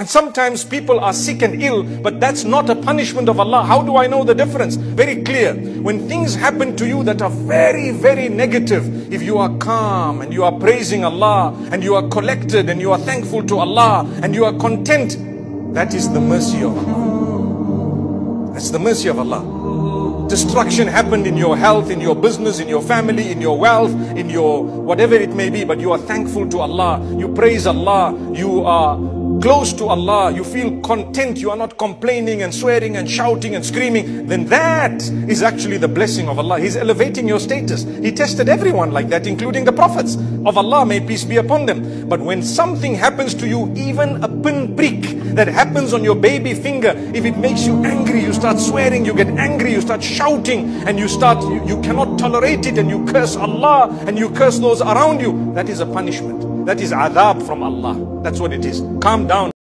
And sometimes people are sick and ill, but that's not a punishment of Allah. How do I know the difference? Very clear. When things happen to you that are very, very negative, if you are calm and you are praising Allah and you are collected and you are thankful to Allah and you are content, that is the mercy of Allah. That's the mercy of Allah. Destruction happened in your health, in your business, in your family, in your wealth, in your whatever it may be, but you are thankful to Allah, you praise Allah, you are close to Allah, you feel content, you are not complaining and swearing and shouting and screaming, then that is actually the blessing of Allah. He's elevating your status. He tested everyone like that, including the prophets of Allah, may peace be upon them. But when something happens to you, even a pinprick that happens on your baby finger, if it makes you angry, you start swearing, you get angry, you start shouting, and you cannot tolerate it, and you curse Allah and you curse those around you, that is a punishment. That is adab from Allah. That's what it is. Calm down.